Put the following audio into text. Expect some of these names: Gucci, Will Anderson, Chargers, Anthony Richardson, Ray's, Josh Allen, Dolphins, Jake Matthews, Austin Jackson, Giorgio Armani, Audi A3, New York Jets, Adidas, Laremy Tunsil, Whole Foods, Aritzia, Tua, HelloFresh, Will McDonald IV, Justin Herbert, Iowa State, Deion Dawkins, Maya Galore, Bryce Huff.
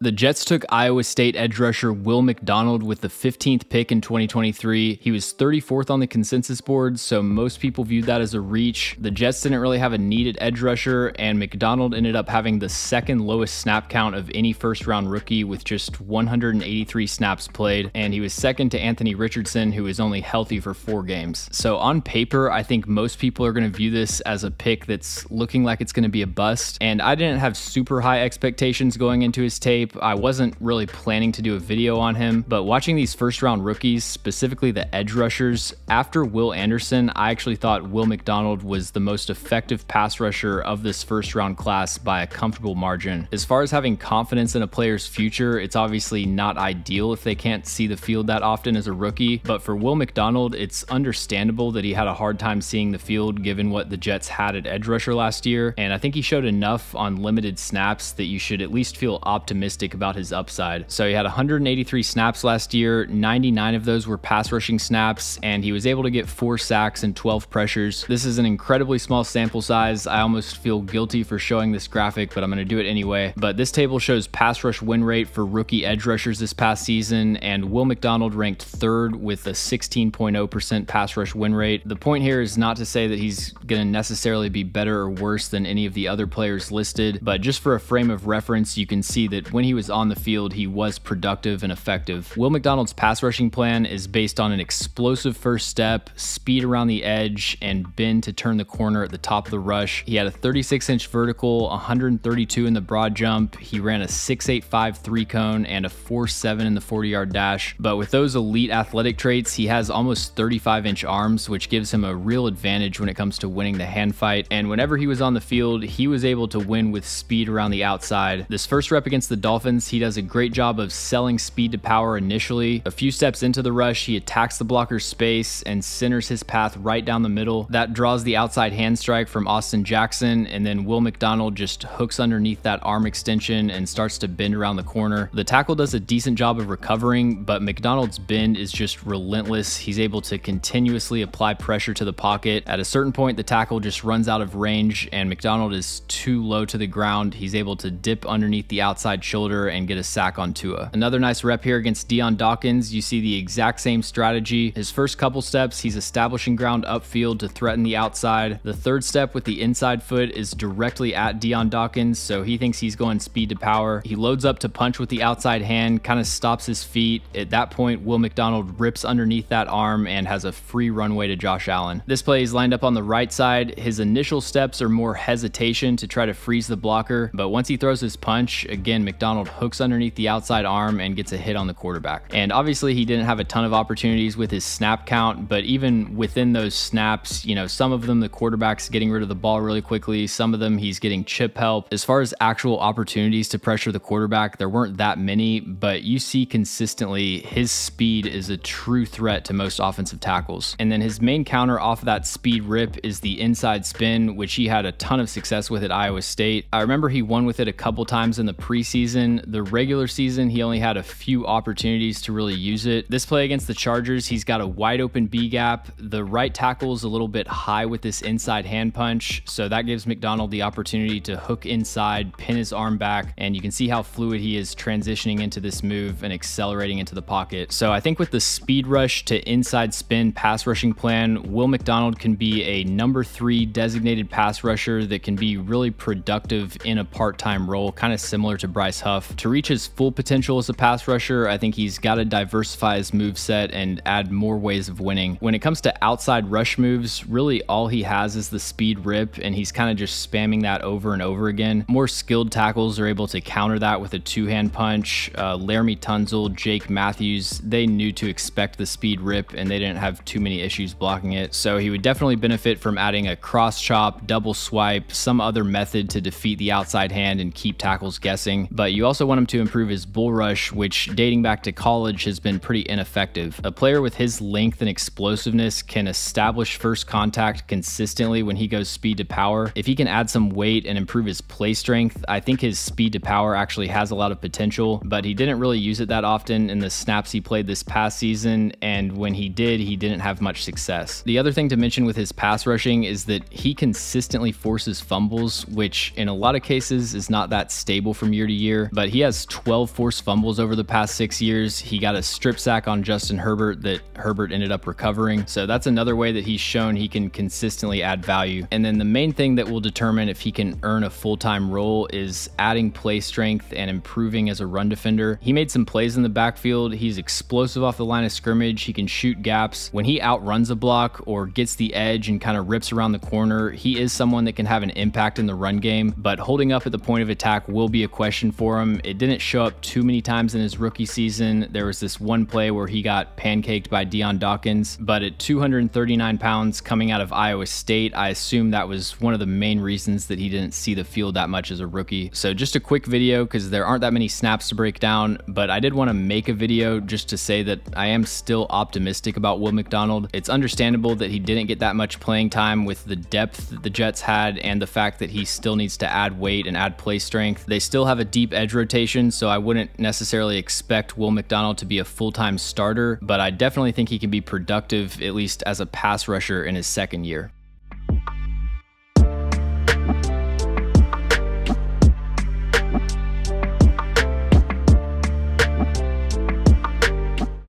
The Jets took Iowa State edge rusher Will McDonald with the 15th pick in 2023. He was 34th on the consensus board, so most people viewed that as a reach. The Jets didn't really have a needed edge rusher, and McDonald ended up having the second lowest snap count of any first-round rookie with just 183 snaps played, and he was second to Anthony Richardson, who was only healthy for 4 games. So on paper, I think most people are going to view this as a pick that's looking like it's going to be a bust, and I didn't have super high expectations going into his tape. I wasn't really planning to do a video on him, but watching these first round rookies, specifically the edge rushers, after Will Anderson, I actually thought Will McDonald was the most effective pass rusher of this first round class by a comfortable margin. As far as having confidence in a player's future, it's obviously not ideal if they can't see the field that often as a rookie, but for Will McDonald, it's understandable that he had a hard time seeing the field given what the Jets had at edge rusher last year, and I think he showed enough on limited snaps that you should at least feel optimistic about his upside. So he had 183 snaps last year, 99 of those were pass rushing snaps, and he was able to get 4 sacks and 12 pressures. This is an incredibly small sample size. I almost feel guilty for showing this graphic, but I'm going to do it anyway. But this table shows pass rush win rate for rookie edge rushers this past season, and Will McDonald ranked third with a 16.0% pass rush win rate. The point here is not to say that he's going to necessarily be better or worse than any of the other players listed, but just for a frame of reference, you can see that when he was on the field, he was productive and effective. Will McDonald's pass rushing plan is based on an explosive first step, speed around the edge, and bend to turn the corner at the top of the rush. He had a 36-inch vertical, 132 in the broad jump. He ran a 6.85 3-cone and a 4.7 in the 40-yard dash. But with those elite athletic traits, he has almost 35-inch arms, which gives him a real advantage when it comes to winning the hand fight. And whenever he was on the field, he was able to win with speed around the outside. This first rep against the Dolphins, he does a great job of selling speed to power initially. A few steps into the rush, he attacks the blocker's space and centers his path right down the middle. That draws the outside hand strike from Austin Jackson, and then Will McDonald just hooks underneath that arm extension and starts to bend around the corner. The tackle does a decent job of recovering, but McDonald's bend is just relentless. He's able to continuously apply pressure to the pocket. At a certain point, the tackle just runs out of range, and McDonald is too low to the ground. He's able to dip underneath the outside shoulder and get a sack on Tua. Another nice rep here against Deion Dawkins. You see the exact same strategy. His first couple steps, he's establishing ground upfield to threaten the outside. The third step with the inside foot is directly at Deion Dawkins, so he thinks he's going speed to power. He loads up to punch with the outside hand, kind of stops his feet. At that point, Will McDonald rips underneath that arm and has a free runway to Josh Allen. This play is lined up on the right side. His initial steps are more hesitation to try to freeze the blocker, but once he throws his punch, again, McDonald hooks underneath the outside arm and gets a hit on the quarterback. And obviously he didn't have a ton of opportunities with his snap count, but even within those snaps, you know, some of them the quarterback's getting rid of the ball really quickly, some of them he's getting chip help. As far as actual opportunities to pressure the quarterback, there weren't that many, but you see consistently his speed is a true threat to most offensive tackles. And then his main counter off that speed rip is the inside spin, which he had a ton of success with at Iowa State. I remember he won with it a couple times in the preseason. The regular season, he only had a few opportunities to really use it. This play against the Chargers, he's got a wide open B gap. The right tackle is a little bit high with this inside hand punch, so that gives McDonald the opportunity to hook inside, pin his arm back, and you can see how fluid he is transitioning into this move and accelerating into the pocket. So I think with the speed rush to inside spin pass rushing plan, Will McDonald can be a number 3 designated pass rusher that can be really productive in a part-time role, kind of similar to Bryce Huff. To reach his full potential as a pass rusher, I think he's got to diversify his moveset and add more ways of winning. When it comes to outside rush moves, really all he has is the speed rip, and he's kind of just spamming that over and over again. More skilled tackles are able to counter that with a two-hand punch. Laremy Tunsil, Jake Matthews, they knew to expect the speed rip, and they didn't have too many issues blocking it. So he would definitely benefit from adding a cross chop, double swipe, some other method to defeat the outside hand and keep tackles guessing. But you also want him to improve his bull rush, which dating back to college has been pretty ineffective. A player with his length and explosiveness can establish first contact consistently when he goes speed to power. If he can add some weight and improve his play strength, I think his speed to power actually has a lot of potential, but he didn't really use it that often in the snaps he played this past season, and when he did, he didn't have much success. The other thing to mention with his pass rushing is that he consistently forces fumbles, which in a lot of cases is not that stable from year to year. year, but he has 12 forced fumbles over the past 6 years. He got a strip sack on Justin Herbert that Herbert ended up recovering. So that's another way that he's shown he can consistently add value. And then the main thing that will determine if he can earn a full-time role is adding play strength and improving as a run defender. He made some plays in the backfield. He's explosive off the line of scrimmage. He can shoot gaps. When he outruns a block or gets the edge and kind of rips around the corner, he is someone that can have an impact in the run game, but holding up at the point of attack will be a question for him. It didn't show up too many times in his rookie season. There was this one play where he got pancaked by Deion Dawkins, but at 239 pounds coming out of Iowa State, I assume that was one of the main reasons that he didn't see the field that much as a rookie. So just a quick video because there aren't that many snaps to break down, but I did want to make a video just to say that I am still optimistic about Will McDonald. It's understandable that he didn't get that much playing time with the depth that the Jets had and the fact that he still needs to add weight and add play strength. They still have a deep edge rotation, so I wouldn't necessarily expect Will McDonald to be a full-time starter, but I definitely think he can be productive, at least as a pass rusher in his second year.